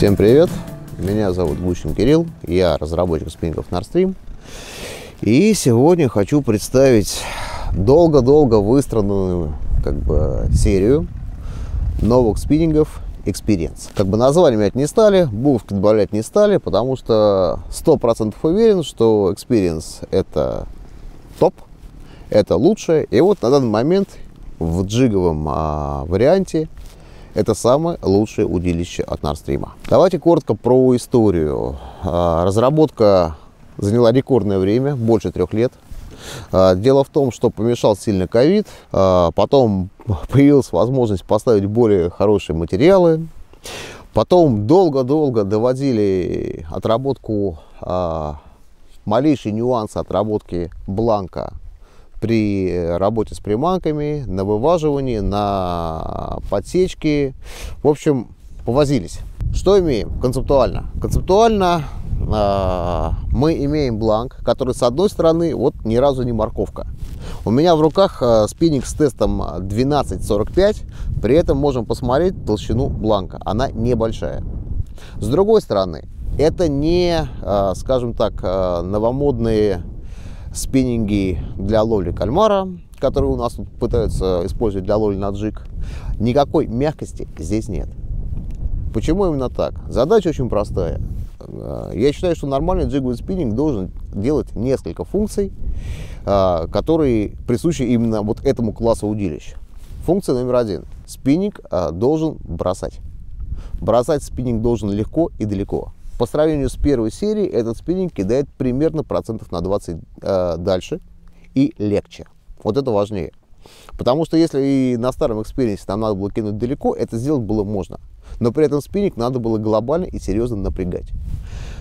Всем привет! Меня зовут Гущин Кирилл, я разработчик спиннингов Norstream. И сегодня хочу представить долго-долго выстраданную серию новых спиннингов Experience. Название менять не стали, буковки добавлять не стали, потому что 100% уверен, что Experience это топ, это лучшее. И вот на данный момент в джиговом варианте это самое лучшее удилище от Norstream. Давайте коротко про историю. Разработка заняла рекордное время, больше 3 лет. Дело в том, что помешал сильно ковид, потом появилась возможность поставить более хорошие материалы, потом долго-долго доводили отработку, малейшие нюансы отработки бланка при работе с приманками, на вываживании, на подсечке. В общем, повозились. Что имеем концептуально? Концептуально мы имеем бланк, который с одной стороны вот ни разу не морковка. У меня в руках спиннинг с тестом 1245, при этом можем посмотреть толщину бланка, она небольшая. С другой стороны, это не, скажем так, новомодные спиннинги для ловли кальмара, которые у нас тут пытаются использовать для ловли на джиг. Никакой мягкости здесь нет. Почему именно так? Задача очень простая. Я считаю, что нормальный джиговый спиннинг должен делать несколько функций, которые присущи именно вот этому классу удилищ. Функция номер 1. Спиннинг должен бросать. Бросать спиннинг должен легко и далеко. По сравнению с первой серией, этот спиннинг кидает примерно процентов на 20 дальше и легче. Вот это важнее. Потому что если и на старом экспириенсе нам надо было кинуть далеко, это сделать было можно. Но при этом спиннинг надо было глобально и серьезно напрягать.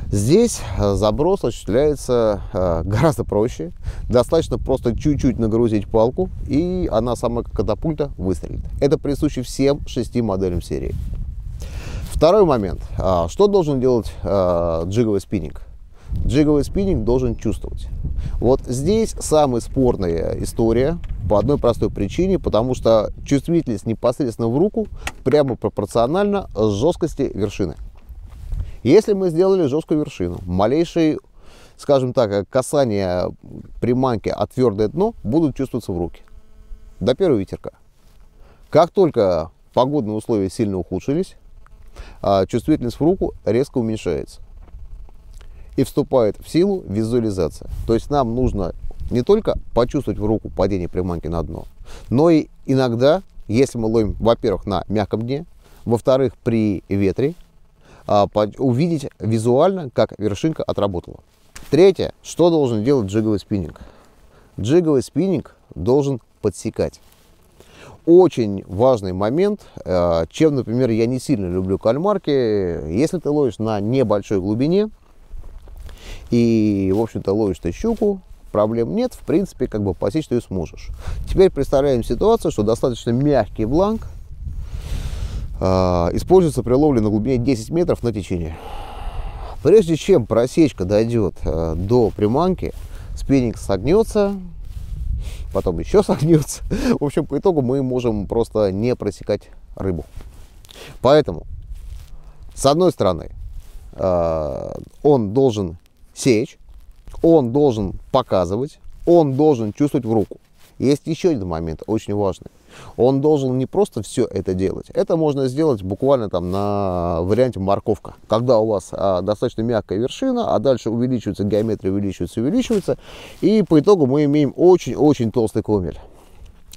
Здесь заброс осуществляется гораздо проще. Достаточно просто чуть-чуть нагрузить палку, и она сама как катапульта выстрелит. Это присуще всем 6 моделям серии. Второй момент. Что должен делать джиговый спиннинг? Джиговый спиннинг должен чувствовать. Вот здесь самая спорная история по одной простой причине, потому что чувствительность непосредственно в руку прямо пропорциональна жесткости вершины. Если мы сделали жесткую вершину, малейшие, скажем так, касания приманки от твердое дно будут чувствоваться в руке до первого ветерка. Как только погодные условия сильно ухудшились, чувствительность в руку резко уменьшается и вступает в силу визуализация. То есть нам нужно не только почувствовать в руку падение приманки на дно, но и иногда, если мы ловим, во-первых, на мягком дне, во-вторых, при ветре, увидеть визуально, как вершинка отработала. Третье, что должен делать джиговый спиннинг? Джиговый спиннинг должен подсекать. Очень важный момент, чем, например, я не сильно люблю кальмарки. Если ты ловишь на небольшой глубине и, в общем-то, ловишь ты щуку, проблем нет, в принципе, посечь ты ее сможешь. Теперь представляем ситуацию, что достаточно мягкий бланк используется при ловле на глубине 10 метров на течение. Прежде чем просечка дойдет до приманки, спиннинг согнется, потом еще согнется. В общем, по итогу мы можем просто не просекать рыбу. Поэтому, с одной стороны, он должен сечь, он должен показывать, он должен чувствовать в руку. Есть еще один момент, очень важный. Он должен не просто все это делать. Это можно сделать буквально там на варианте морковка. Когда у вас достаточно мягкая вершина, а дальше увеличивается геометрия, увеличивается, увеличивается. И по итогу мы имеем очень-очень толстый комель.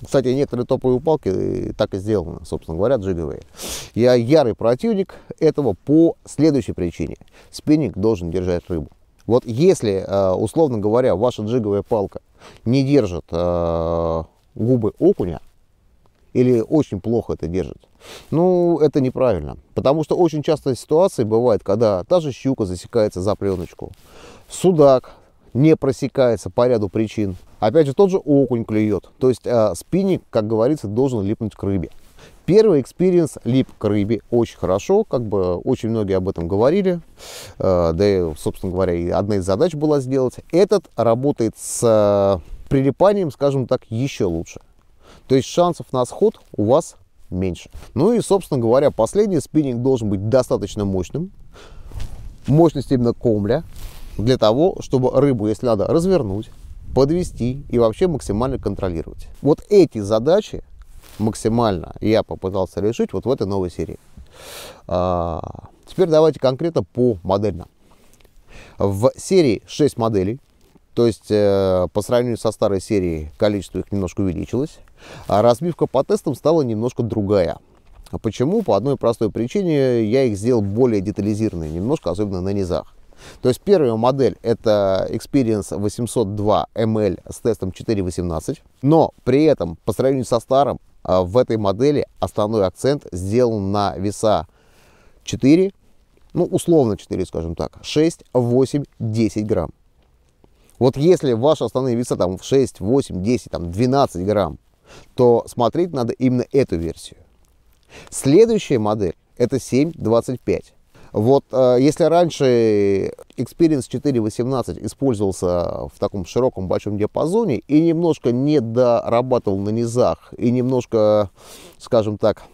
Кстати, некоторые топовые палки так и сделаны, собственно говоря, джиговые. Я ярый противник этого по следующей причине. Спиннинг должен держать рыбу. Вот если, условно говоря, ваша джиговая палка не держит губы окуня, или очень плохо это держит, ну, это неправильно. Потому что очень часто ситуации бывают, когда та же щука засекается за пленочку, судак не просекается по ряду причин, опять же, тот же окунь клюет. То есть спиннинг, как говорится, должен липнуть к рыбе. Первый экспириенс лип к рыбе очень хорошо, очень многие об этом говорили, да и, собственно говоря, и одна из задач была сделать. Этот работает с прилипанием, скажем так, еще лучше. То есть шансов на сход у вас меньше. Ну и, собственно говоря, последний спиннинг должен быть достаточно мощным. Мощность именно комля. Для того, чтобы рыбу, если надо, развернуть, подвести и вообще максимально контролировать. Вот эти задачи максимально я попытался решить вот в этой новой серии. Теперь давайте конкретно по моделям. В серии 6 моделей, то есть по сравнению со старой серией количество их немножко увеличилось. А разбивка по тестам стала немножко другая. Почему? По одной простой причине: я их сделал более детализированные немножко, особенно на низах. То есть первая модель — это Experience 802 ML с тестом 4.18, но при этом по сравнению со старым в этой модели основной акцент сделан на веса 4, ну условно 4, скажем так, 6, 8, 10 грамм. Вот если ваши основные веса там 6, 8, 10, там 12 грамм, то смотреть надо именно эту версию. Следующая модель — это 7.25. Вот если раньше Experience 4.18 использовался в таком широком большом диапазоне и немножко не дорабатывал на низах, и немножко, скажем так,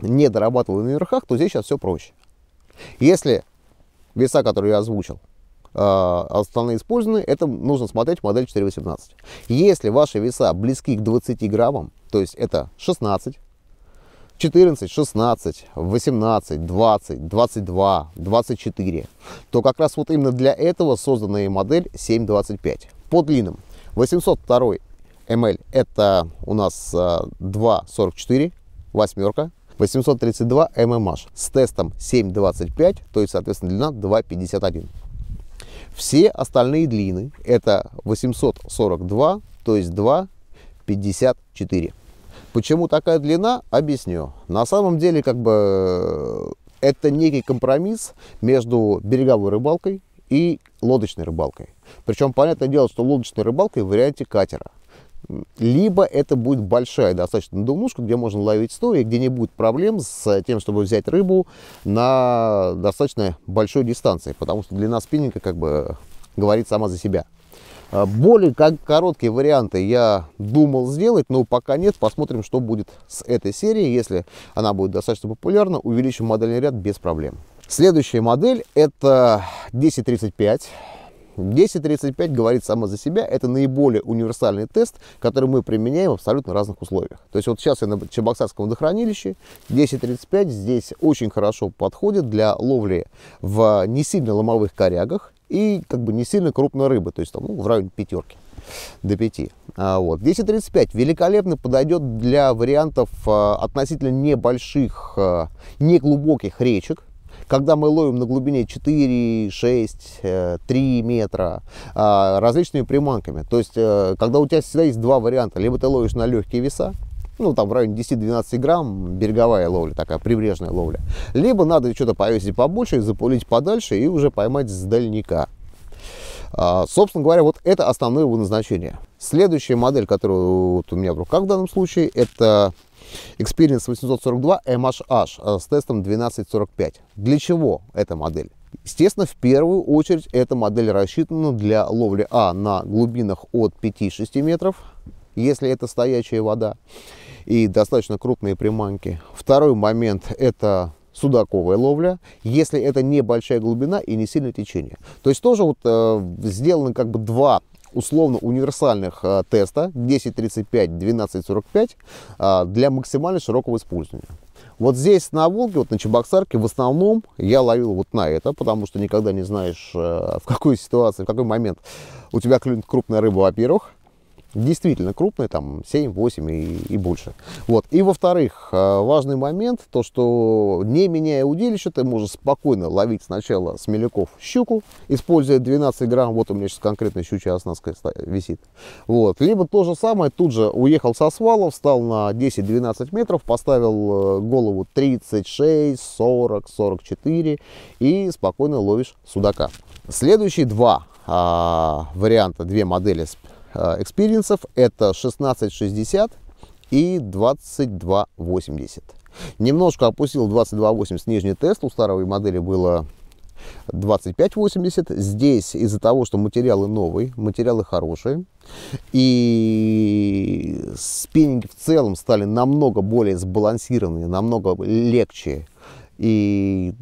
не дорабатывал на верхах, то здесь сейчас все проще. Если веса, которые я озвучил, основные использованы, это нужно смотреть модель 4.18. Если ваши веса близки к 20 граммам, то есть это 16, 14, 16, 18, 20, 22, 24, то как раз вот именно для этого создана модель 7.25. По длинам 802 ML это у нас 2.44, восьмерка, 832 MMH с тестом 7.25, то есть, соответственно, длина 2.51. Все остальные длины это 842, то есть 2.54. Почему такая длина? Объясню. На самом деле, как бы, это некий компромисс между береговой рыбалкой и лодочной рыбалкой. Причем, понятное дело, что лодочной рыбалкой в варианте катера. Либо это будет большая достаточно надувнушка, где можно ловить стоя, где не будет проблем с тем, чтобы взять рыбу на достаточно большой дистанции, потому что длина спиннинга, как бы, говорит сама за себя. Более короткие варианты я думал сделать, но пока нет. Посмотрим, что будет с этой серией. Если она будет достаточно популярна, увеличим модельный ряд без проблем. Следующая модель — это 10.35. 10.35 говорит сама за себя. Это наиболее универсальный тест, который мы применяем в абсолютно разных условиях. То есть вот сейчас я на Чебоксарском водохранилище. 10.35 здесь очень хорошо подходит для ловли в не сильно ломовых корягах и, как бы, не сильно крупной рыбы, то есть там, ну, в районе пятерки, до 5. Вот. 10.35 великолепно подойдет для вариантов относительно небольших, неглубоких речек, когда мы ловим на глубине 4, 6, 3 метра различными приманками. То есть, когда у тебя всегда есть два варианта, либо ты ловишь на легкие веса, ну, там в районе 10-12 грамм, береговая ловля, такая прибрежная ловля. Либо надо что-то повесить побольше, запулить подальше и уже поймать с дальника. Собственно говоря, вот это основное его назначение. Следующая модель, которую вот у меня в руках в данном случае, это Experience 842 MHH с тестом 12.45. Для чего эта модель? Естественно, в первую очередь эта модель рассчитана для ловли на глубинах от 5-6 метров, если это стоячая вода, и достаточно крупные приманки. Второй момент — это судаковая ловля, если это небольшая глубина и не сильное течение. То есть тоже вот сделаны, как бы, два условно универсальных теста 10.35, 12.45 для максимально широкого использования. Вот здесь на Волге, вот на Чебоксарке, в основном я ловил вот на это, потому что никогда не знаешь, в какой ситуации, в какой момент у тебя клюнет крупная рыба, во-первых. Действительно крупные, там 7, 8 и больше. Вот. И во-вторых, важный момент, то что, не меняя удилище, ты можешь спокойно ловить сначала с меляков щуку, используя 12 грамм, вот у меня сейчас конкретно щучья оснастка висит. Вот. Либо то же самое, тут же уехал со свала, встал на 10-12 метров, поставил голову 36, 40, 44 и спокойно ловишь судака. Следующие два варианта, две модели экспириенсов, это 16.60 и 22.80. Немножко опустил 22.80 нижний тест, у старой модели было 2580. Здесь из-за того, что материалы новые, материалы хорошие, и спиннинги в целом стали намного более сбалансированные, намного легче и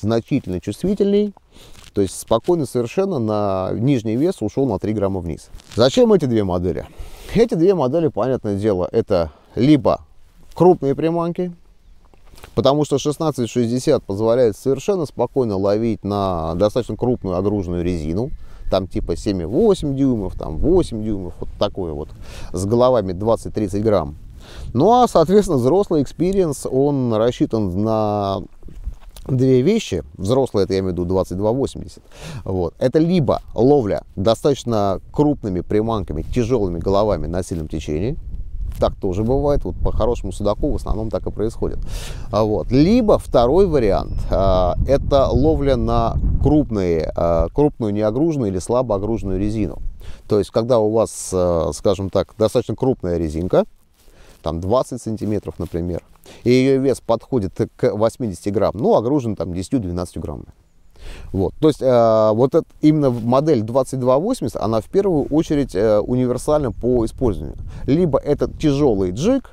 значительно чувствительней. То есть спокойно совершенно на нижний вес ушел на 3 грамма вниз. Зачем эти две модели? Эти две модели, понятное дело, это либо крупные приманки, потому что 1660 позволяет совершенно спокойно ловить на достаточно крупную огруженную резину, там типа 7,8 дюймов, там 8 дюймов, вот такое вот, с головами 20-30 грамм. Ну а, соответственно, взрослый Experience, он рассчитан на две вещи. Взрослые, это я имею в виду 2280. Вот. Это либо ловля достаточно крупными приманками, тяжелыми головами на сильном течении. Так тоже бывает, вот по хорошему судаку в основном так и происходит. Вот. Либо второй вариант, это ловля на крупную неогруженную или слабо огруженную резину. То есть, когда у вас, скажем так, достаточно крупная резинка, там 20 сантиметров, например, и ее вес подходит к 80 грамм, но огружен там 10-12 граммами. Вот. То есть вот это, именно модель 2280, она в первую очередь универсальна по использованию. Либо это тяжелый джиг,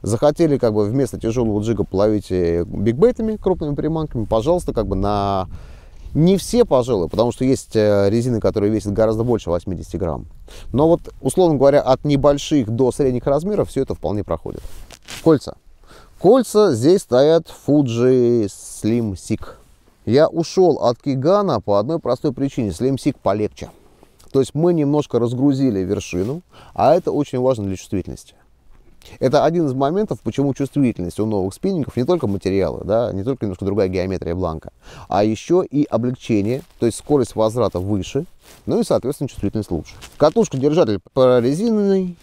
захотели как бы вместо тяжелого джига половить бигбейтами, крупными приманками, пожалуйста, как бы на... Не все, пожалуй, потому что есть резины, которые весят гораздо больше 80 грамм. Но вот, условно говоря, от небольших до средних размеров все это вполне проходит. Кольца. Кольца здесь стоят Fuji Slim SiC. Я ушел от Kigan по одной простой причине. Slim SiC полегче. То есть мы немножко разгрузили вершину, а это очень важно для чувствительности. Это один из моментов, почему чувствительность у новых спиннингов не только материалы, да, не только немножко другая геометрия бланка, а еще и облегчение, то есть скорость возврата выше, ну и, соответственно, чувствительность лучше. Катушка-держатель прорезиненный,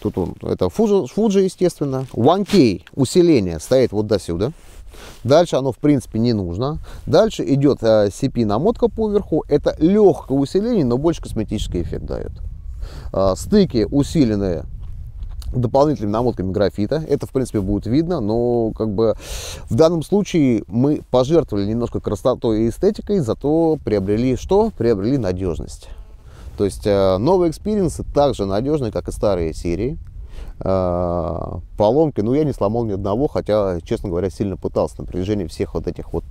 тут он, это Fuji, естественно. 1K усиление стоит вот до сюда. Дальше оно, в принципе, не нужно. Дальше идет CP-намотка поверху, это легкое усиление, но больше косметический эффект дает. Стыки усиленные дополнительными намотками графита. Это, в принципе, будет видно, но как бы в данном случае мы пожертвовали немножко красотой и эстетикой, зато приобрели что? Приобрели надежность. То есть новые экспириенсы также надежны, как и старые серии. Поломки, ну, я не сломал ни одного, хотя, честно говоря, сильно пытался на протяжении всех вот этих вот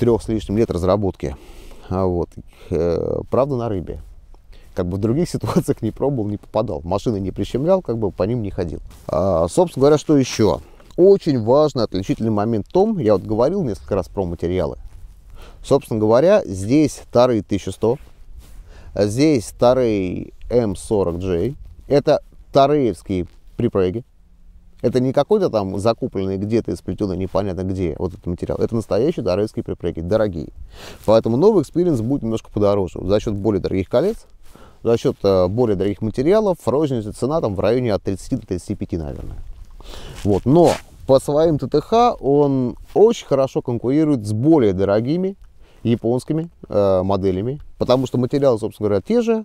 3 с лишним лет разработки. Вот. Правда, на рыбе. Как бы в других ситуациях не пробовал, не попадал. Машины не прищемлял, как бы по ним не ходил. Собственно говоря, что еще? Очень важный отличительный момент в том, я вот говорил несколько раз про материалы. Собственно говоря, здесь Toray T1100, здесь Toray M40J. Это тареевские припреги. Это не какой-то там закупленный где-то, исплетенный непонятно где, вот этот материал. Это настоящие тареевские припреги, дорогие. Поэтому новый экспириенс будет немножко подороже. За счет более дорогих колец, за счет более дорогих материалов, розничная цена там в районе от 30 до 35, наверное. Вот. Но по своим ТТХ он очень хорошо конкурирует с более дорогими японскими моделями, потому что материалы, собственно говоря, те же,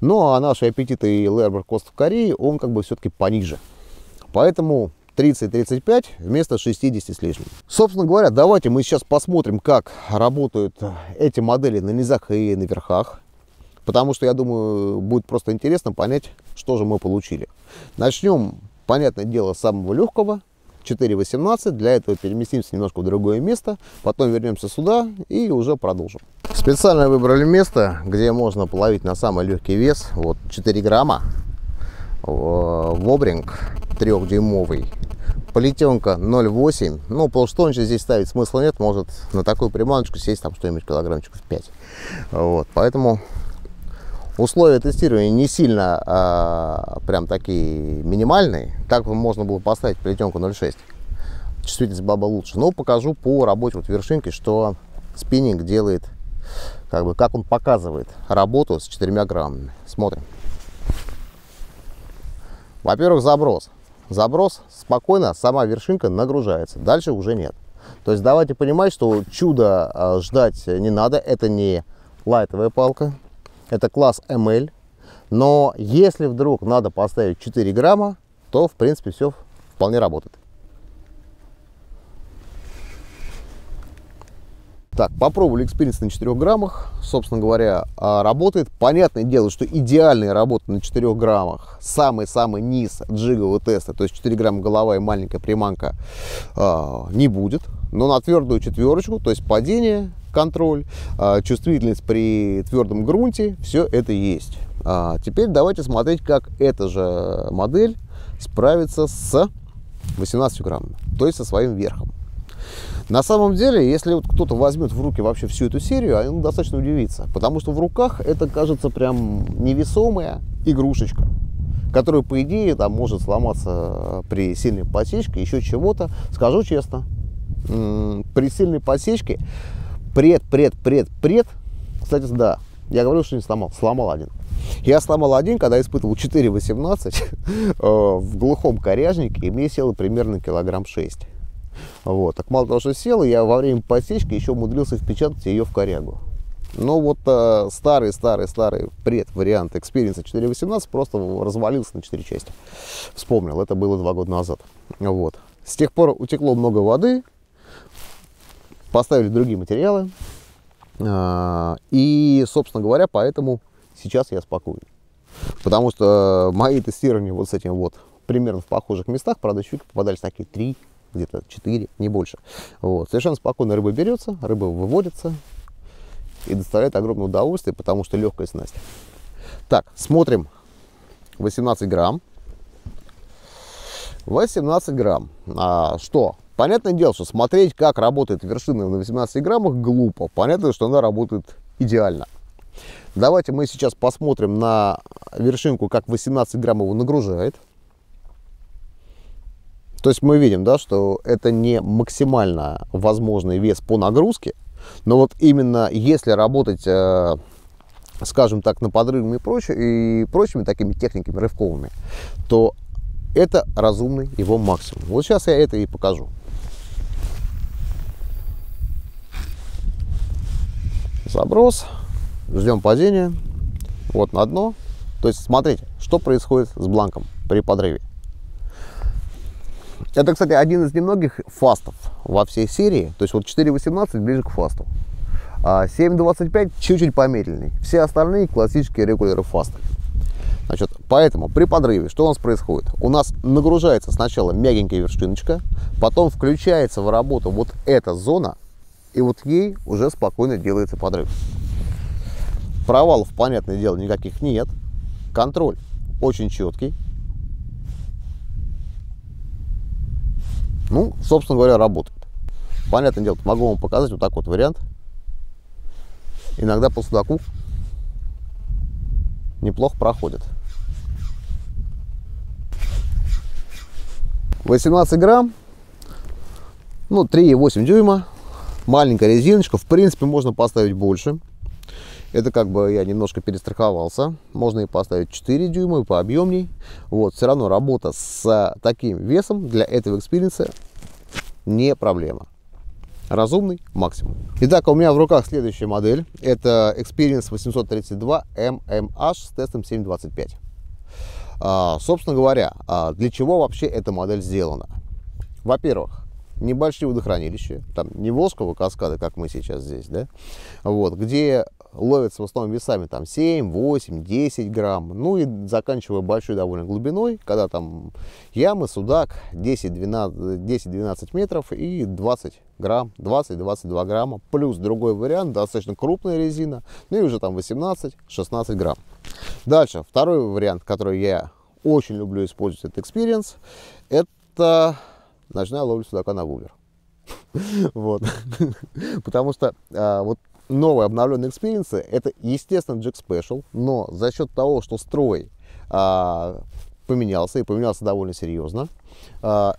но а наши аппетиты и лэрбор кост в Корее, он как бы все-таки пониже. Поэтому 30-35 вместо 60 с лишним. Собственно говоря, давайте мы сейчас посмотрим, как работают эти модели на низах и на верхах. Потому что, я думаю, будет просто интересно понять, что же мы получили. Начнем, понятное дело, с самого легкого, 4.18. Для этого переместимся немножко в другое место, потом вернемся сюда и уже продолжим. Специально выбрали место, где можно половить на самый легкий вес. Вот 4 грамма, вобринг 3-дюймовый, плетенка 0.8. Ну, полштонча здесь ставить смысла нет, может на такую приманочку сесть там что-нибудь килограммчиков 5. Вот, поэтому... Условия тестирования не сильно прям такие минимальные. Так можно было поставить плетенку 0.6. Чувствительность баба лучше. Но покажу по работе вот вершинки, что спиннинг делает, как бы, как он показывает работу с 4 граммами. Смотрим. Во-первых, заброс. Заброс спокойно, сама вершинка нагружается. Дальше уже нет. То есть давайте понимать, что чудо ждать не надо. Это не лайтовая палка. Это класс ML, но если вдруг надо поставить 4 грамма, то, в принципе, все вполне работает. Так, попробовали экспириенс на 4 граммах, собственно говоря, работает. Понятное дело, что идеальная работа на 4 граммах, самый-самый низ джигового теста, то есть 4 грамма голова и маленькая приманка, не будет. Но на твердую четверочку, то есть падение, контроль, чувствительность при твердом грунте, все это есть. Теперь давайте смотреть, как эта же модель справится с 18 граммами, то есть со своим верхом. На самом деле, если вот кто-то возьмет в руки вообще всю эту серию, он достаточно удивится, потому что в руках это кажется прям невесомая игрушечка, которая, по идее, там может сломаться при сильной посечке, еще чего-то. Скажу честно, при сильной посечке, кстати, да, я говорил, что не сломал, сломал один. Я сломал один, когда испытывал 4,18 в глухом коряжнике, и мне село примерно килограмм 6. Вот. Так мало того, что села, я во время посечки еще умудрился впечатать ее в корягу. Но вот старый предвариант экспириенса 4.18 просто развалился на 4 части. Вспомнил, это было 2 года назад. Вот. С тех пор утекло много воды, поставили другие материалы. И, собственно говоря, поэтому сейчас я спокоен. Потому что мои тестирования вот с этим вот примерно в похожих местах, правда, щуки попадались такие 3. Где-то 4, не больше. Вот. Совершенно спокойно рыба берется, рыба выводится и доставляет огромное удовольствие, потому что легкая снасть. Так, смотрим 18 грамм. 18 грамм. Что? Понятное дело, что смотреть, как работает вершина на 18 граммах, глупо. Понятно, что она работает идеально. Давайте мы сейчас посмотрим на вершинку, как 18 грамм его нагружает. То есть мы видим, да, что это не максимально возможный вес по нагрузке, но вот именно если работать, скажем так, на подрывами и прочими такими техниками рывковыми, то это разумный его максимум. Вот сейчас я это и покажу. Заброс, ждем падения, вот на дно. То есть смотрите, что происходит с бланком при подрыве. Это, кстати, один из немногих фастов во всей серии. То есть вот 4.18 ближе к фасту. 7.25 чуть-чуть помедленней. Все остальные классические регуляры фаста. Значит, поэтому при подрыве что у нас происходит? У нас нагружается сначала мягенькая вершиночка, потом включается в работу вот эта зона, и вот ей уже спокойно делается подрыв. Провалов, понятное дело, никаких нет. Контроль очень четкий. Ну, собственно говоря, работает. Понятное дело, могу вам показать вот такой вот вариант. Иногда по судаку неплохо проходит. 18 грамм, ну, 3,8 дюйма. Маленькая резиночка, в принципе, можно поставить больше. Это как бы я немножко перестраховался. Можно и поставить 4 дюйма, и пообъемней. Вот, все равно работа с таким весом для этого экспириенса не проблема. Разумный максимум. Итак, у меня в руках следующая модель. Это Experience 832MMH с тестом 7.25. Собственно говоря, для чего вообще эта модель сделана? Во-первых, небольшие водохранилища, там не Волжского каскада, как мы сейчас здесь, да? Вот, где ловятся в основном весами там 7, 8, 10 грамм, ну и заканчивая большой довольно глубиной, когда там ямы, судак 10-12 метров и 20 грамм, 20-22 грамма, плюс другой вариант, достаточно крупная резина, ну и уже там 18-16 грамм. Дальше, второй вариант, который я очень люблю использовать, это Experience, это ночная ловля судака на вуллер. Вот, потому что вот новые обновленные экспириенсы это, естественно, Jack Special, но за счет того, что строй поменялся, и поменялся довольно серьезно,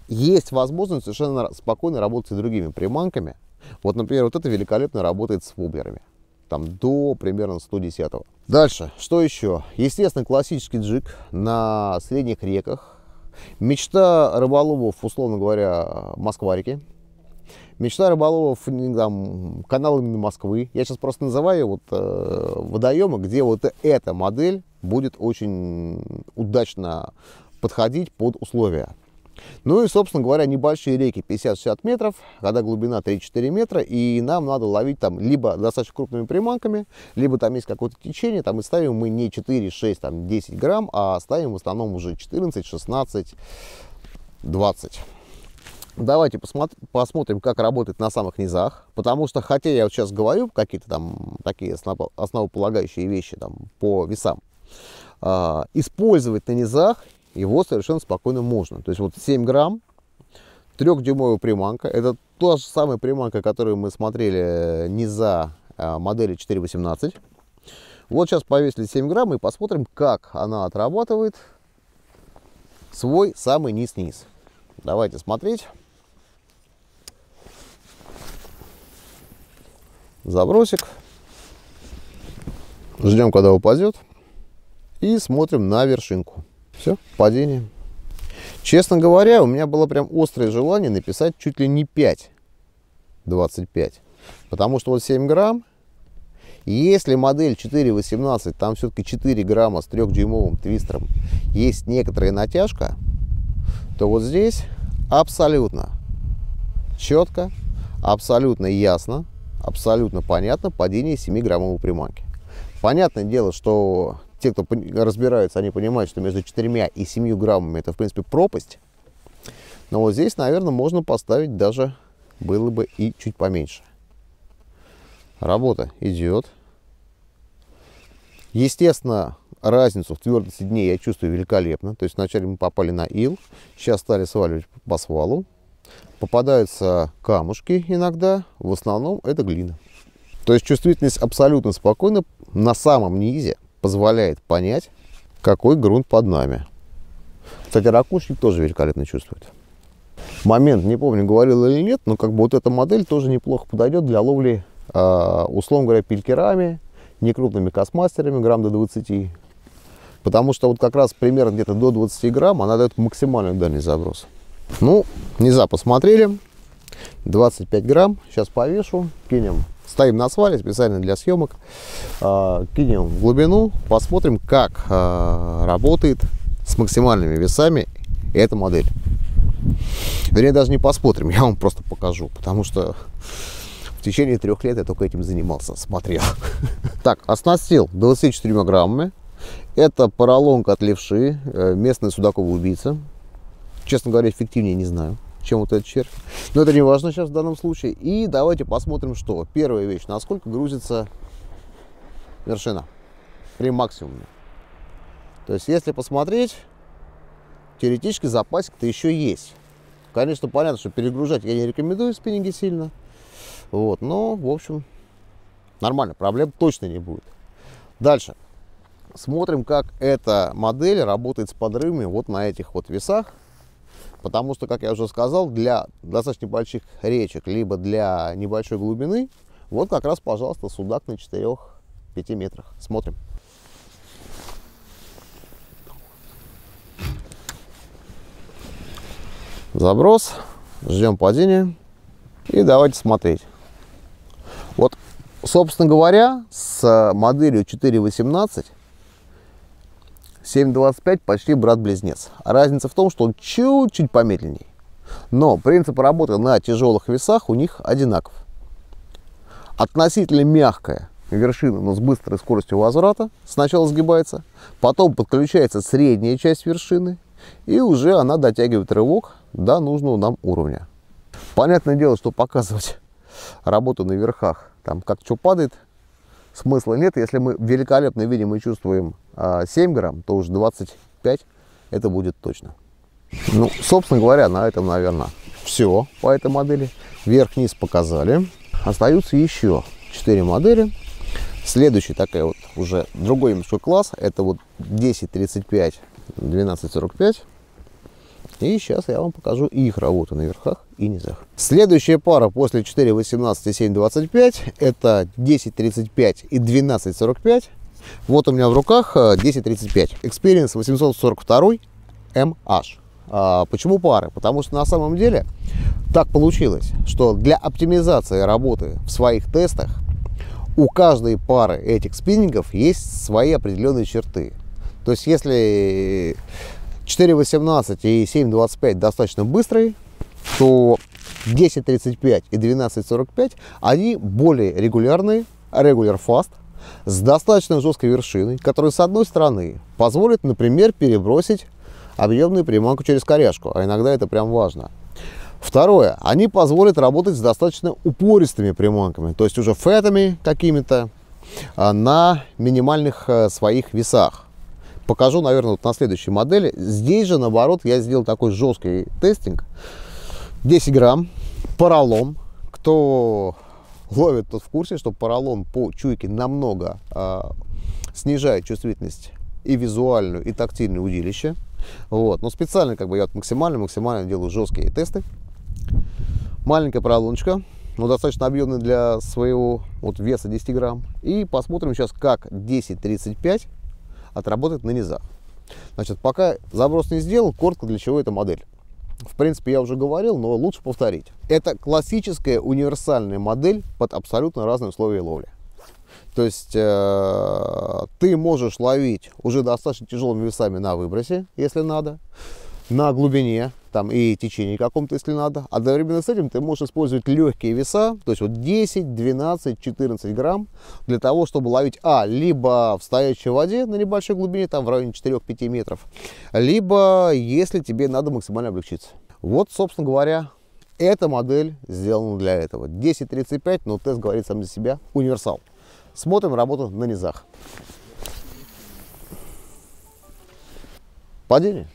есть возможность совершенно спокойно работать с другими приманками. Вот, например, вот это великолепно работает с воблерами, там до примерно 110-го. Дальше, что еще? Естественно, классический джиг на средних реках. Мечта рыболовов, условно говоря, Москварики. Мечта рыболовов там, канал имени Москвы. Я сейчас просто называю вот, водоемы, где вот эта модель будет очень удачно подходить под условия. Ну и, собственно говоря, небольшие реки 50-60 метров, когда глубина 3-4 метра, и нам надо ловить там либо достаточно крупными приманками, либо там есть какое-то течение, там и ставим мы не 4, 6, там 10 грамм, а ставим в основном уже 14, 16, 20. Давайте посмотрим, как работает на самых низах, потому что, хотя я вот сейчас говорю какие-то там такие основополагающие вещи там по весам, использовать на низах его совершенно спокойно можно. То есть вот 7 грамм, 3-дюймовая приманка. Это та же самая приманка, которую мы смотрели низа модели 4.18. Вот сейчас повесили 7 грамм и посмотрим, как она отрабатывает свой самый низ-низ. Давайте смотреть. Забросик. Ждем, когда упадет. И смотрим на вершинку. Все, падение. Честно говоря, у меня было прям острое желание написать чуть ли не 5.25. Потому что вот 7 грамм. Если модель 4.18, там все-таки 4 грамма с 3-дюймовым твистером, есть некоторая натяжка, то вот здесь абсолютно четко, абсолютно ясно, абсолютно понятно падение 7-граммовой приманки. Понятное дело, что те, кто разбираются, они понимают, что между 4 и 7 граммами это, в принципе, пропасть. Но вот здесь, наверное, можно поставить даже было бы и чуть поменьше. Работа идет. Естественно, разницу в твердости дней я чувствую великолепно. То есть вначале мы попали на ил, сейчас стали сваливать по свалу. Попадаются камушки иногда, в основном это глина. То есть чувствительность абсолютно спокойно на самом низе позволяет понять, какой грунт под нами. Кстати, ракушник тоже великолепно чувствует. Момент, не помню, говорил или нет, но как бы вот эта модель тоже неплохо подойдет для ловли, условно говоря, пилькерами, некрупными кастмастерами, грамм до 20. Потому что вот как раз примерно где-то до 20 грамм она дает максимальный дальний заброс. Ну, низа посмотрели. 25 грамм. Сейчас повешу, кинем. Ставим на свале специально для съемок, кинем в глубину, посмотрим, как работает с максимальными весами эта модель. Вернее, даже не посмотрим, я вам просто покажу, потому что в течение 3 лет я только этим занимался, смотрел. Так, оснастил 24 граммами. Это поролонка от левши, местная судаковая убийца. Честно говоря, эффективнее не знаю, чем вот этот червь. Но это не важно сейчас в данном случае. И давайте посмотрим, что первая вещь, насколько грузится вершина при максимуме. То есть, если посмотреть, теоретически запасик-то еще есть. Конечно, понятно, что перегружать я не рекомендую спиннинги сильно. Вот, но, в общем, нормально, проблем точно не будет. Дальше. Смотрим, как эта модель работает с подрывами вот на этих вот весах. Потому что, как я уже сказал, для достаточно больших речек, либо для небольшой глубины, вот как раз, пожалуйста, судак на 4-5 метрах. Смотрим. Заброс. Ждем падения. И давайте смотреть. Вот, собственно говоря, с моделью 4.18... 7.25 почти брат-близнец. Разница в том, что он чуть-чуть помедленнее. Но принцип работы на тяжелых весах у них одинаков. Относительно мягкая вершина, но с быстрой скоростью возврата. Сначала сгибается, потом подключается средняя часть вершины. И уже она дотягивает рывок до нужного нам уровня. Понятное дело, что показывать работу на верхах, там как что падает, смысла нет. Если мы великолепно видим и чувствуем 7 грамм, то уже 25 это будет точно. Ну, собственно говоря, на этом, наверное, все по этой модели. Вверх-вниз показали. Остаются еще 4 модели. Следующая такая вот уже другой немножко класс. Это вот 10.35, 12.45. И сейчас я вам покажу их работу на верхах и низах. Следующая пара после 4.18 и 7.25 это 10.35 и 12.45. Вот у меня в руках 10.35. Experience 842MH. Почему пары? Потому что на самом деле так получилось, что для оптимизации работы в своих тестах у каждой пары этих спиннингов есть свои определенные черты. То есть если 4.18 и 7.25 достаточно быстрые, то 10.35 и 12.45 они более регулярные, regular fast, с достаточно жесткой вершиной, которая с одной стороны позволит, например, перебросить объемную приманку через коряжку, а иногда это прям важно. Второе, они позволят работать с достаточно упористыми приманками, то есть уже фэтами какими-то на минимальных своих весах. Покажу, наверное, вот на следующей модели. Здесь же, наоборот, я сделал такой жесткий тестинг. 10 грамм, поролон. Кто ловит, тот в курсе, что поролон по чуйке намного снижает чувствительность и визуальную, и тактильную удилища. Вот. Но специально как бы я вот максимально делаю жесткие тесты. Маленькая поролоночка, но достаточно объемная для своего вот веса 10 грамм. И посмотрим сейчас, как 10.35 отработает на низах. Значит, пока заброс не сделал, коротко для чего эта модель. В принципе, я уже говорил, но лучше повторить. Это классическая универсальная модель под абсолютно разные условия ловли. То есть ты можешь ловить уже достаточно тяжелыми весами на выбросе, если надо, на глубине там, и течении каком-то, если надо. Одновременно с этим ты можешь использовать легкие веса, то есть вот 10, 12, 14 грамм, для того, чтобы ловить, либо в стоячей воде на небольшой глубине, там в районе 4-5 метров, либо если тебе надо максимально облегчиться. Вот, собственно говоря, эта модель сделана для этого. 10.35, но тест говорит сам за себя, универсал. Смотрим работу на низах. Падение.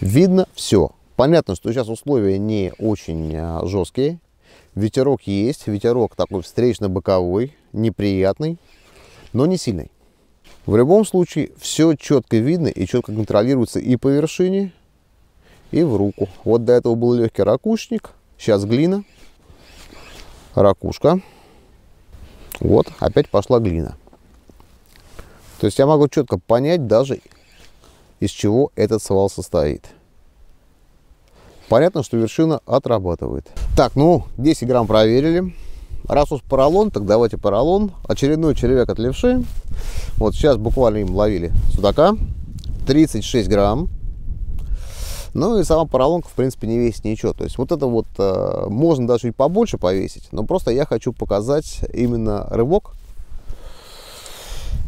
Видно все. Понятно, что сейчас условия не очень жесткие. Ветерок есть. Ветерок такой встречно-боковой, неприятный, но не сильный. В любом случае, все четко видно и четко контролируется и по вершине, и в руку. Вот до этого был легкий ракушник. Сейчас глина. Ракушка. Вот, опять пошла глина. То есть я могу четко понять даже, из чего этот свал состоит. Понятно, что вершина отрабатывает. Так, ну, 10 грамм проверили. Раз уж поролон, так давайте поролон. Очередной червяк от левши. Вот сейчас буквально им ловили судака. 36 грамм. Ну и сама поролонка, в принципе, не весит ничего. То есть вот это вот можно даже и побольше повесить. Но просто я хочу показать именно рывок.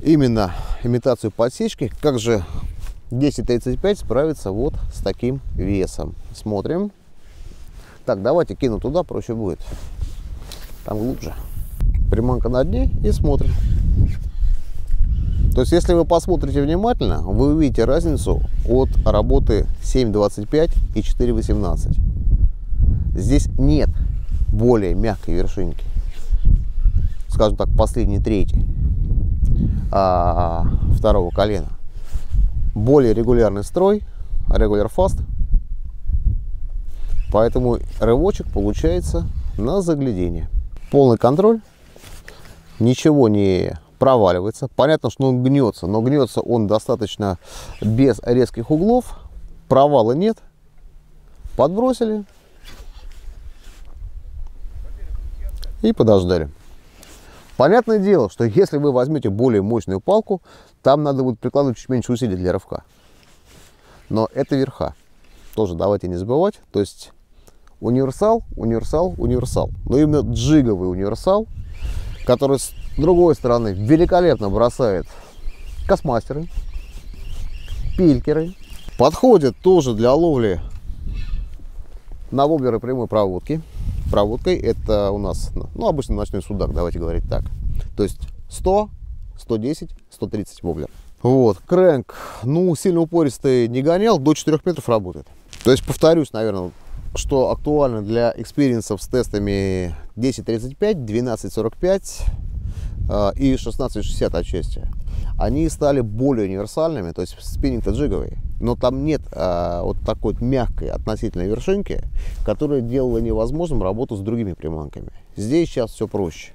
Именно имитацию подсечки. Как же 10.35 справится вот с таким весом. Смотрим. Так, давайте кину туда, проще будет. Там глубже. Приманка на дне и смотрим. То есть, если вы посмотрите внимательно, вы увидите разницу от работы 7.25 и 4.18. Здесь нет более мягкой вершинки. Скажем так, последней трети второго колена. Более регулярный строй, regular fast, поэтому рывочек получается на заглядение. Полный контроль, ничего не проваливается. Понятно, что он гнется, но гнется он достаточно без резких углов, провала нет, подбросили и подождали. Понятное дело, что если вы возьмете более мощную палку, там надо будет прикладывать чуть меньше усилий для рывка. Но это верха. Тоже давайте не забывать. То есть универсал, универсал, универсал. Но именно джиговый универсал, который с другой стороны великолепно бросает кастмастеры, пилькеры. Подходит тоже для ловли на воблеры прямой проводки. Проводкой это у нас, ну, обычно ночной судак, давайте говорить так. То есть 100, 110, 130 воблер. Вот, крэнк, ну, сильно упористый не гонял, до 4 метров работает. То есть, повторюсь, наверное, что актуально для экспириенсов с тестами 10.35, 12.45 и 16.60 отчасти. Они стали более универсальными, то есть спиннинг-то джиговый. Но там нет вот такой вот мягкой относительной вершинки, которая делала невозможным работу с другими приманками. Здесь сейчас все проще.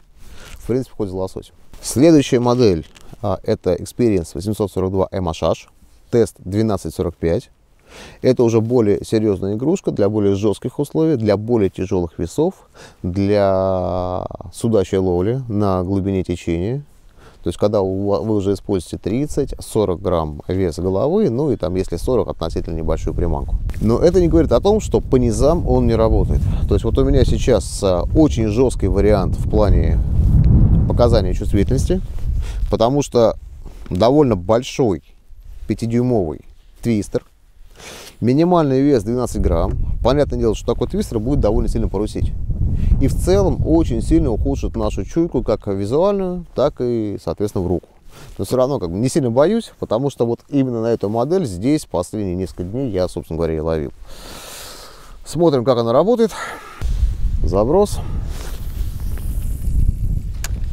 В принципе, хоть за лосось. Следующая модель это Experience 842MHH, тест 12.45. Это уже более серьезная игрушка для более жестких условий, для более тяжелых весов, для судачей ловли на глубине течения. То есть, когда вы уже используете 30-40 грамм вес головы, ну и там, если 40, относительно небольшую приманку. Но это не говорит о том, что по низам он не работает. То есть, вот у меня сейчас очень жесткий вариант в плане показания чувствительности, потому что довольно большой 5-дюймовый твистер, минимальный вес 12 грамм. Понятное дело, что такой твистер будет довольно сильно парусить. И в целом очень сильно ухудшит нашу чуйку, как визуальную, так и, соответственно, в руку. Но все равно как бы не сильно боюсь, потому что вот именно на эту модель здесь последние несколько дней я, собственно говоря, и ловил. Смотрим, как она работает. Заброс.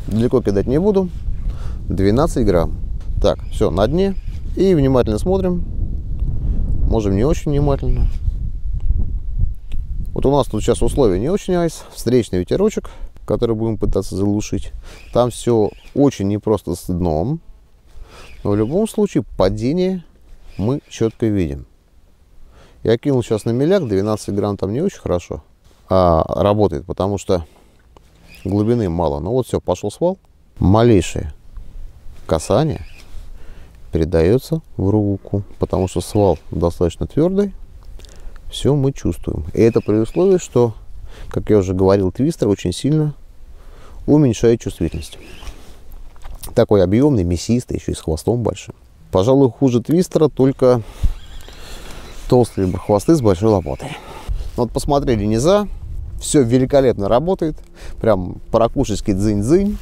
Далеко кидать не буду. 12 грамм. Так, все, на дне. И внимательно смотрим. Можем не очень внимательно. Вот у нас тут сейчас условия не очень айс. Встречный ветерочек, который будем пытаться заглушить. Там все очень непросто с дном. Но в любом случае падение мы четко видим. Я кинул сейчас на меляк. 12 грамм там не очень хорошо работает, потому что глубины мало. Но вот все, пошел свал. Малейшее касание передается в руку, потому что свал достаточно твердый. Все мы чувствуем. И это при условии, что, как я уже говорил, твистер очень сильно уменьшает чувствительность. Такой объемный, мясистый, еще и с хвостом большим. Пожалуй, хуже твистера только толстые хвосты с большой лопатой. Вот посмотрели низа. Все великолепно работает. Прям паракушечки дзынь-дзынь.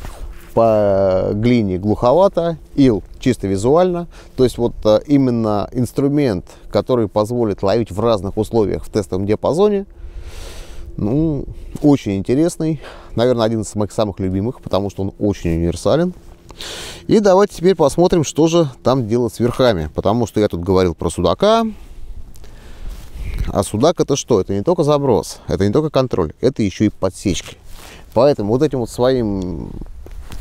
По глине глуховато, ил чисто визуально. То есть вот именно инструмент, который позволит ловить в разных условиях в тестовом диапазоне, ну, очень интересный. Наверное, один из моих самых любимых, потому что он очень универсален. И давайте теперь посмотрим, что же там делать с верхами. Потому что я тут говорил про судака. А судак — это что? Это не только заброс, это не только контроль, это еще и подсечки. Поэтому вот этим вот своим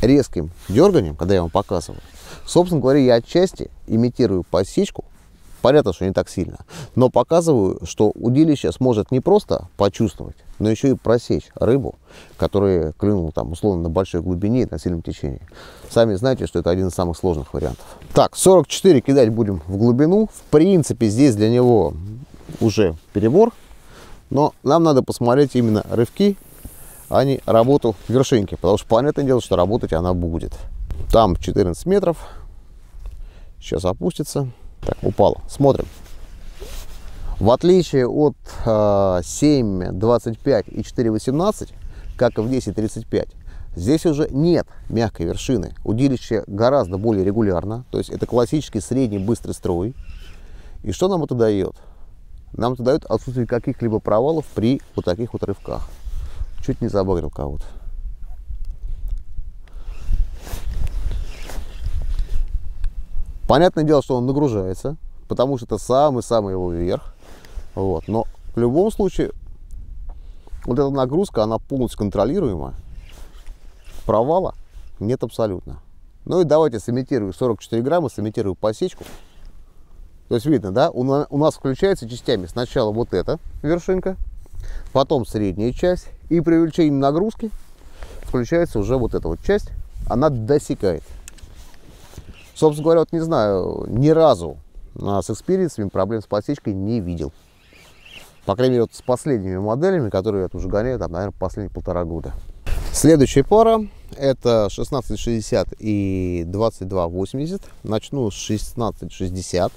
резким дерганием, когда я вам показываю, собственно говоря, я отчасти имитирую подсечку. Понятно, что не так сильно, но показываю, что удилище сможет не просто почувствовать, но еще и просечь рыбу, которая клюнула там условно на большой глубине и на сильном течении. Сами знаете, что это один из самых сложных вариантов. Так, 44 кидать будем в глубину. В принципе, здесь для него уже перебор, но нам надо посмотреть именно рывки, а не работу вершинки, потому что понятное дело, что работать она будет. Там 14 метров. Сейчас опустится. Так, упало. Смотрим. В отличие от 7, 25 и 4,18, как и в 10,35, здесь уже нет мягкой вершины. Удилище гораздо более регулярно. То есть это классический средний быстрый строй. И что нам это дает? Нам это дает отсутствие каких-либо провалов при вот таких вот рывках. Чуть не забагрил кого-то. Понятное дело, что он нагружается, потому что это самый-самый его верх. Вот. Но в любом случае, вот эта нагрузка, она полностью контролируема. Провала нет абсолютно. Ну и давайте сымитирую 44 грамма, сымитирую посечку. То есть видно, да, у нас включается частями сначала вот эта вершинка, потом средняя часть, и при увеличении нагрузки включается уже вот эта вот часть, она досекает. Собственно говоря, вот не знаю, ни разу с экспириенсами проблем с подсечкой не видел. По крайней мере, вот с последними моделями, которые я тут уже гоняю, там, наверное, последние полтора года. Следующая пара — это 1660 и 2280. Начну с 1660.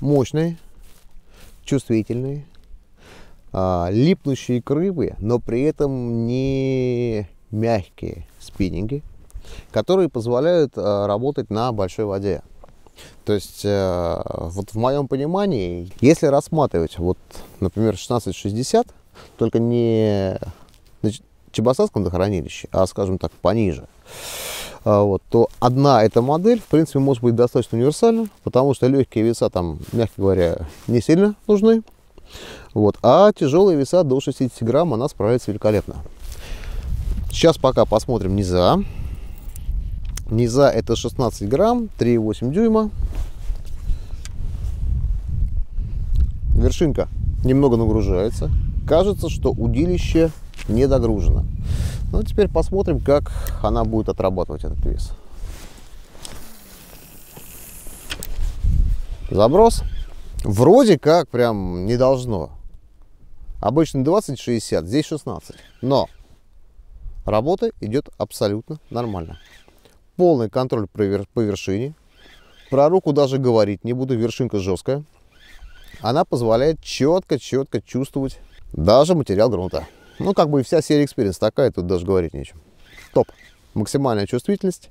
Мощные, чувствительные, липнущие к рыбе, но при этом не мягкие спиннинги, которые позволяют работать на большой воде. То есть вот в моем понимании, если рассматривать вот, например, 1660, только не на Чебоксарском водохранилище, а, скажем так, пониже, вот, то одна эта модель, в принципе, может быть достаточно универсальна, потому что легкие веса там, мягко говоря, не сильно нужны. Вот. А тяжелые веса до 60 грамм она справится великолепно. Сейчас пока посмотрим низа. Низа — это 16 грамм, 3,8 дюйма. Вершинка немного нагружается. Кажется, что удилище не догружено. Ну, теперь посмотрим, как она будет отрабатывать этот вес. Заброс. Вроде как прям не должно. Обычно 20-60, здесь 16. Но работа идет абсолютно нормально. Полный контроль по вершине. Про руку даже говорить не буду, вершинка жесткая. Она позволяет четко чувствовать даже материал грунта. Ну, как бы и вся серия Experience такая, тут даже говорить нечем. Топ. Максимальная чувствительность,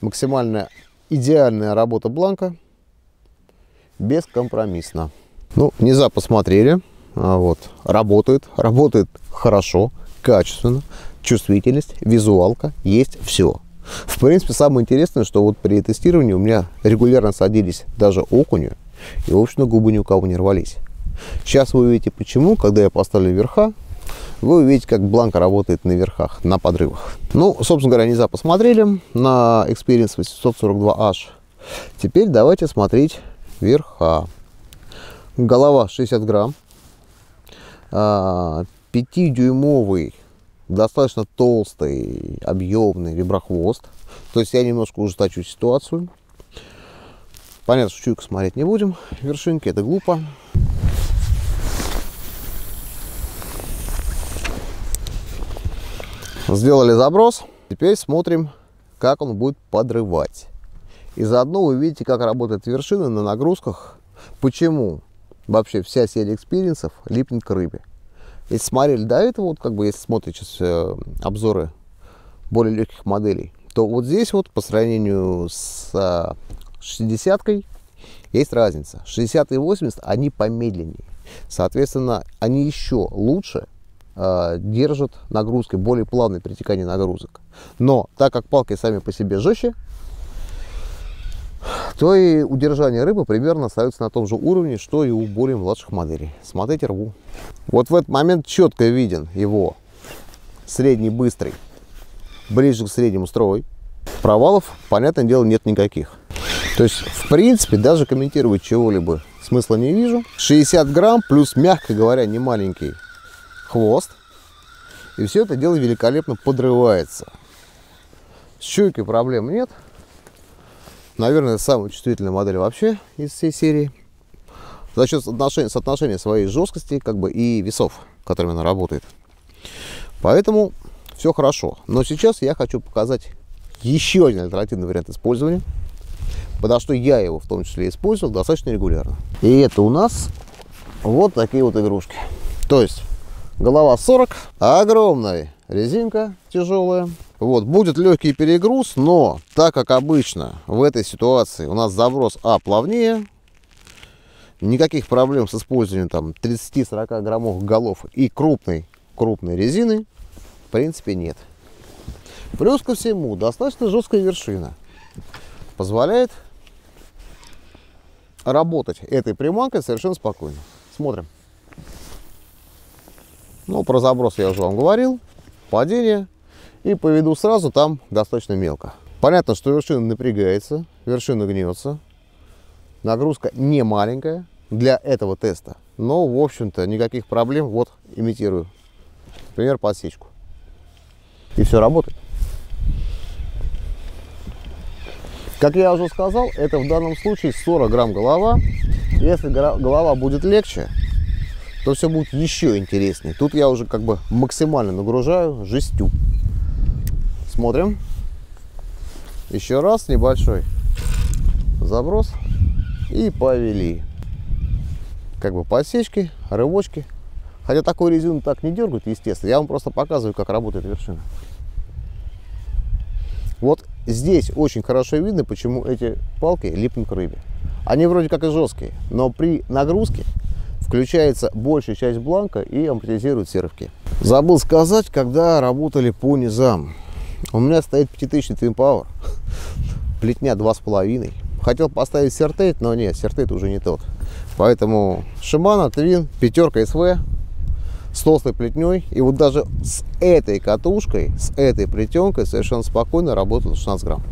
максимальная идеальная работа бланка, бескомпромиссно. Ну, низа посмотрели, вот, работает хорошо, качественно, чувствительность, визуалка, есть все. В принципе, самое интересное, что вот при тестировании у меня регулярно садились даже окуни, и, в общем, губы ни у кого не рвались. Сейчас вы увидите почему, когда я поставлю верха, вы увидите, как бланка работает на верхах, на подрывах. Ну, собственно говоря, низа посмотрели на Experience 842H. Теперь давайте смотреть верха. Голова 60 грамм. 5-дюймовый, достаточно толстый, объемный виброхвост. То есть я немножко ужесточу ситуацию. Понятно, что чуйку смотреть не будем. Вершинки, это глупо. Сделали заброс. Теперь смотрим, как он будет подрывать. И заодно вы видите, как работает вершина на нагрузках. Почему вообще вся серия экспириенсов липнет к рыбе. Если смотрели до этого, вот как бы если смотрите сейчас обзоры более легких моделей, то вот здесь вот по сравнению с 60-кой есть разница. 60 и 80 они помедленнее. Соответственно, они еще лучше держат нагрузкой, более плавное перетекание нагрузок. Но так как палки сами по себе жестче, то и удержание рыбы примерно остается на том же уровне, что и у более младших моделей. Смотрите рву. Вот в этот момент четко виден его средний быстрый, ближе к среднему строй. Провалов, понятное дело, нет никаких. То есть, в принципе, даже комментировать чего-либо смысла не вижу. 60 грамм плюс, мягко говоря, не маленький хвост. И все это дело великолепно подрывается. С чуйкой проблем нет. Наверное, самая чувствительная модель вообще из всей серии. За счет соотношения своей жесткости как бы и весов, которыми она работает. Поэтому все хорошо. Но сейчас я хочу показать еще один альтернативный вариант использования. Подо что я его в том числе использовал достаточно регулярно. И это у нас вот такие вот игрушки. То есть голова 40, огромная резинка тяжелая. Вот, будет легкий перегруз, но так как обычно в этой ситуации у нас заброс плавнее, никаких проблем с использованием там 30-40 граммовых голов и крупной резины в принципе нет. Плюс ко всему достаточно жесткая вершина позволяет работать этой приманкой совершенно спокойно. Смотрим. Ну, про заброс я уже вам говорил, падение. И по виду сразу там достаточно мелко. Понятно, что вершина напрягается, вершина гнется. Нагрузка не маленькая для этого теста. Но, в общем-то, никаких проблем. Вот, имитирую, например, подсечку. И все работает. Как я уже сказал, это в данном случае 40 грамм голова. Если голова будет легче, то все будет еще интереснее. Тут я уже как бы максимально нагружаю жестью. Смотрим. Еще раз небольшой заброс. И повели. Как бы подсечки, рывочки. Хотя такую резину так не дергают, естественно. Я вам просто показываю, как работает вершина. Вот здесь очень хорошо видно, почему эти палки липнут к рыбе. Они вроде как и жесткие, но при нагрузке включается большая часть бланка и амортизирует все рывки. Забыл сказать, когда работали по низам. У меня стоит 5000 Твин Пауэр, плетня 2,5. Хотел поставить Сертейт, но нет, Сертейт уже не тот. Поэтому Шимана Твин, пятерка СВ с толстой плетней. И вот даже с этой катушкой, с этой плетенкой совершенно спокойно работал 16 грамм.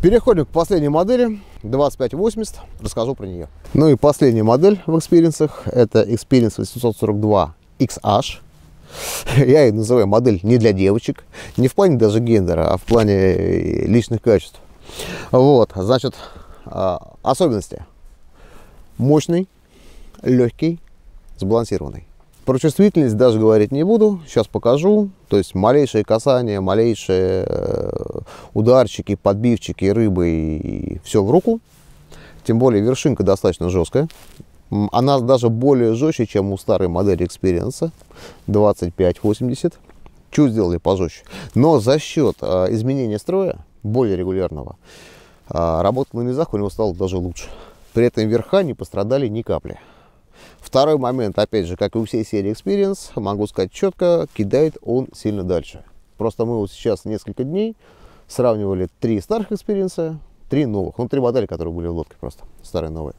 Переходим к последней модели 2580, расскажу про нее. Ну и последняя модель в экспириенсах, это Experience 842XH. Я ее называю модель не для девочек, не в плане даже гендера, а в плане личных качеств. Вот, значит, особенности. Мощный, легкий, сбалансированный. Про чувствительность даже говорить не буду, сейчас покажу. То есть малейшие касания, малейшие ударчики, подбивчики рыбы и все в руку. Тем более вершинка достаточно жесткая. Она даже более жестче, чем у старой модели Experience 2580. Чуть сделали пожестче. Но за счет изменения строя, более регулярного, работа на низах у него стала даже лучше. При этом верха не пострадали ни капли. Второй момент, опять же, как и у всей серии Experience, могу сказать четко, кидает он сильно дальше. Просто мы вот сейчас несколько дней сравнивали 3 старых Experience, 3 новых. Ну, 3 модели, которые были в лодке просто, старые, новые.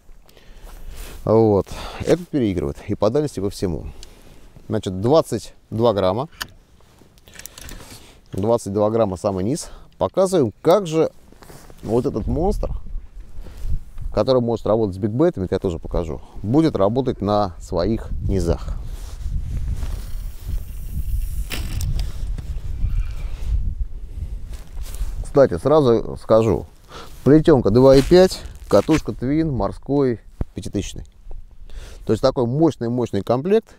Вот, этот переигрывает и по дальности по всему. Значит, 22 грамма. 22 грамма самый низ. Показываем, как же вот этот монстр, который может работать с бигбэтами, я тоже покажу, будет работать на своих низах. Кстати, сразу скажу, плетенка 2,5, катушка Твин, морской 5000. То есть такой мощный комплект,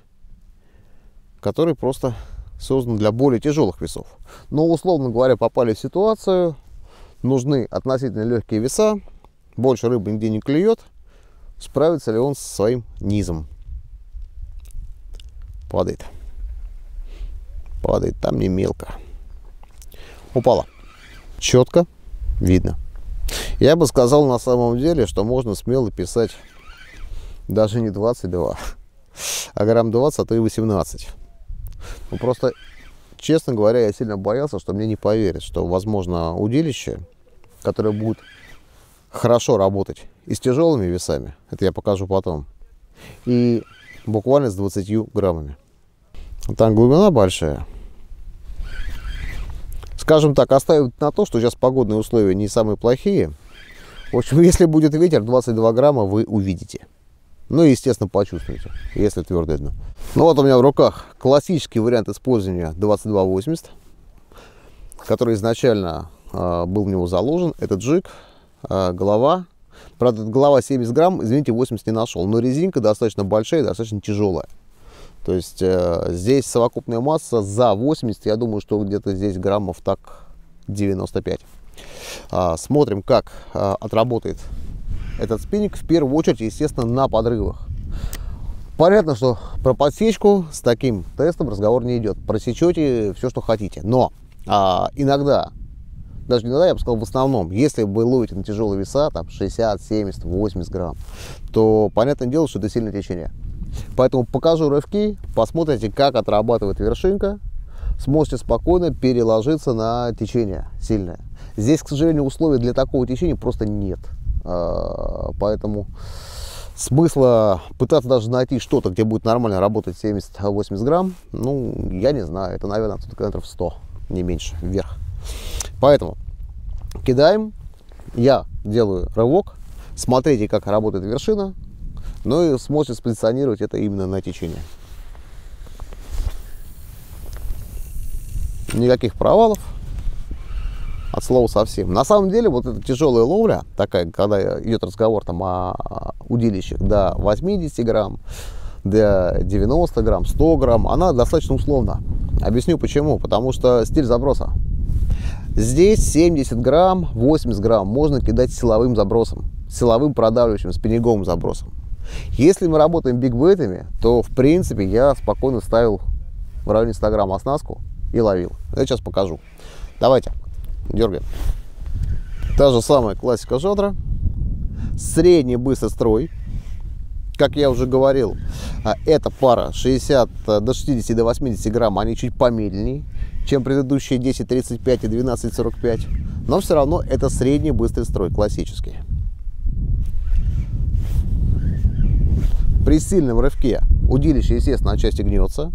который просто создан для более тяжелых весов. Но, условно говоря, попали в ситуацию, нужны относительно легкие веса, больше рыбы нигде не клюет, справится ли он со своим низом? Падает. Падает, там не мелко. Упала. Четко видно. Я бы сказал на самом деле, что можно смело писать даже не 22, а грамм 20, а то и 18. Ну, просто, честно говоря, я сильно боялся, что мне не поверят, что, возможно, удилище, которое будет хорошо работать и с тяжелыми весами, это я покажу потом, и буквально с 20 граммами. Там глубина большая. Скажем так, оставим на то, что сейчас погодные условия не самые плохие. В общем, если будет ветер, 22 грамма вы увидите. Ну и, естественно, почувствуете, если твердое дно. Ну вот у меня в руках классический вариант использования 2280, который изначально был в него заложен. Это джиг. Голова, правда, голова 70 грамм, извините, 80 не нашел, но резинка достаточно большая и достаточно тяжелая. То есть здесь совокупная масса за 80, я думаю, что где-то здесь граммов так 95. Смотрим, как отработает этот спиннинг, в первую очередь, естественно, на подрывах. Понятно, что про подсечку с таким тестом разговор не идет, просечете все, что хотите, но иногда... Даже не надо, я бы сказал, в основном, если вы ловите на тяжелые веса, там 60, 70, 80 грамм, то понятное дело, что это сильное течение. Поэтому покажу рывки, посмотрите, как отрабатывает вершинка, сможете спокойно переложиться на течение сильное. Здесь, к сожалению, условий для такого течения просто нет. Поэтому смысла пытаться даже найти что-то, где будет нормально работать 70-80 грамм, ну, я не знаю, это, наверное, километров 100, не меньше, вверх. Поэтому кидаем, я делаю рывок, смотрите, как работает вершина, ну и сможете спозиционировать это именно на течение. Никаких провалов, от слова совсем. На самом деле, вот эта тяжелая ловля, такая, когда идет разговор там о удилищах до 80 грамм, до 90 грамм, 100 грамм, она достаточно условна. Объясню почему, потому что стиль заброса. Здесь 70 грамм, 80 грамм можно кидать силовым забросом, силовым продавливающим, спиннинговым забросом. Если мы работаем бигбэтами, то, в принципе, я спокойно ставил в районе 100 грамм оснастку и ловил. Я сейчас покажу. Давайте, дергаем. Та же самая классика Шодро. Средний быстрый строй. Как я уже говорил, эта пара 60, до 60, до 80 грамм, они чуть помедленнее, чем предыдущие 10.35 и 12.45, но все равно это средний быстрый строй, классический. При сильном рывке удилище, естественно, отчасти гнется,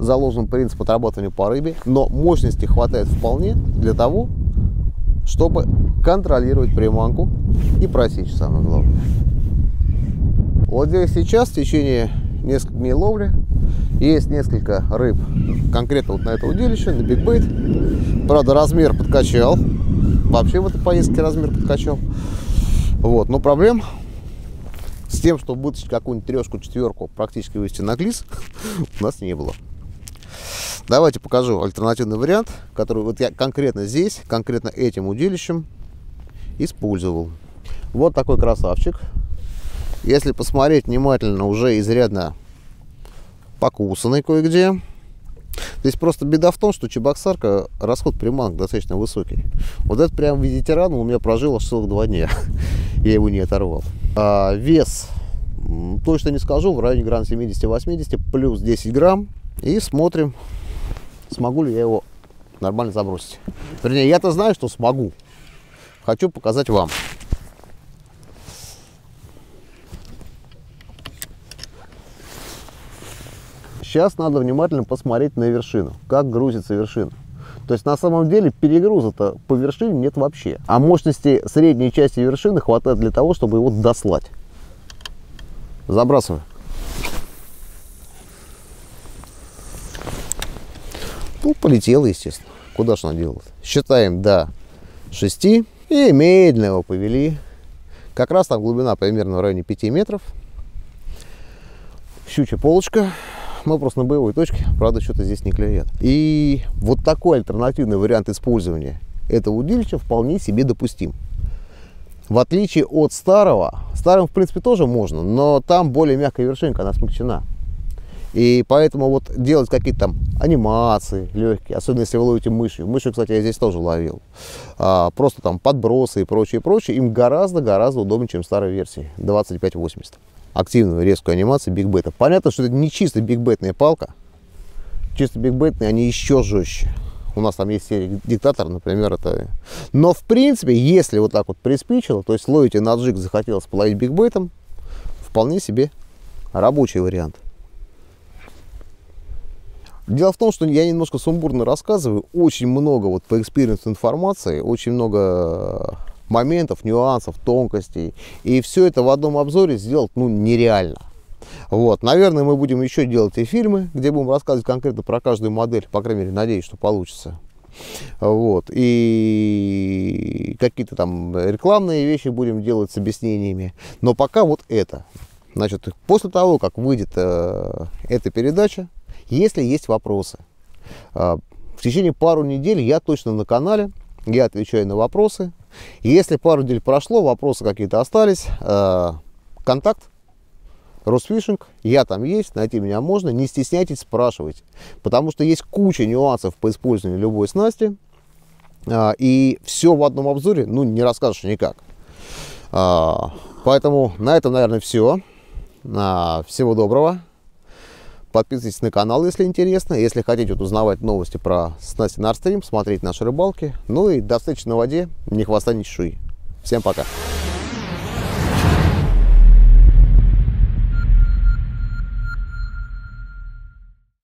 заложен принцип отрабатывания по рыбе, но мощности хватает вполне для того, чтобы контролировать приманку и просечь, самое главное. Вот здесь сейчас в течение нескольких дней ловли Есть несколько рыб конкретно вот на это удилище, на бигбейт. Правда, размер подкачал. Вообще в этой поездке размер подкачал. Вот, но проблем с тем, чтобы вытащить какую-нибудь трешку, четверку, практически вывести на глиз, у нас не было. Давайте покажу альтернативный вариант, который вот я конкретно здесь, конкретно этим удилищем использовал. Вот такой красавчик. Если посмотреть внимательно, уже изрядно покусанный кое-где. Здесь просто беда в том, что Чебоксарка, расход приманок достаточно высокий. Вот это прям в виде тирана у меня прожило аж целых 2 дня. Я его не оторвал. А вес, точно не скажу, в районе грамм 70-80, плюс 10 грамм. И смотрим, смогу ли я его нормально забросить. Вернее, я-то знаю, что смогу. Хочу показать вам. Сейчас надо внимательно посмотреть на вершину, как грузится вершина. То есть на самом деле перегруза-то по вершине нет вообще. А мощности средней части вершины хватает для того, чтобы его дослать. Забрасываю. Ну, полетела, естественно. Куда же она делалась? Считаем до 6 и медленно его повели. Как раз там глубина примерно в районе 5 метров. Щучья полочка. Мы просто на боевой точке, правда, что-то здесь не клюет. И вот такой альтернативный вариант использования этого удилища вполне себе допустим. В отличие от старого, старым, в принципе, тоже можно, но там более мягкая вершинка, она смягчена. И поэтому вот делать какие-то там анимации легкие, особенно если вы ловите мышью. Мышью, кстати, я здесь тоже ловил. Просто там подбросы и прочее, им гораздо удобнее, чем старой версии 2580. Активную резкую анимацию бигбета. Понятно, что это не чисто бигбетная палка. Чисто бигбетные они еще жестче. У нас там есть серия диктатор, например, это. Но в принципе, если вот так вот приспичило, то есть ловите на джиг, захотелось половить бигбетом, вполне себе рабочий вариант. Дело в том, что я немножко сумбурно рассказываю, очень много вот по экспириенсу информации, очень много моментов, нюансов, тонкостей. И все это в одном обзоре сделать, ну, нереально. Вот, наверное, мы будем еще делать и фильмы, где будем рассказывать конкретно про каждую модель, по крайней мере, надеюсь, что получится. Вот, и какие-то там рекламные вещи будем делать с объяснениями. Но пока вот это. Значит, после того, как выйдет эта передача, если есть вопросы, в течение пару недель я точно на канале, я отвечаю на вопросы. Если пару недель прошло, вопросы какие-то остались, контакт, Русфишинг, я там есть, найти меня можно, не стесняйтесь, спрашивайте. Потому что есть куча нюансов по использованию любой снасти, и все в одном обзоре, ну, не расскажешь никак. Поэтому на этом, наверное, все. Всего доброго. Подписывайтесь на канал, если интересно. Если хотите вот узнавать новости про снасти Norstream, смотреть наши рыбалки. Ну и до встречи на воде. Ни хвоста, ни чешуи. Всем пока.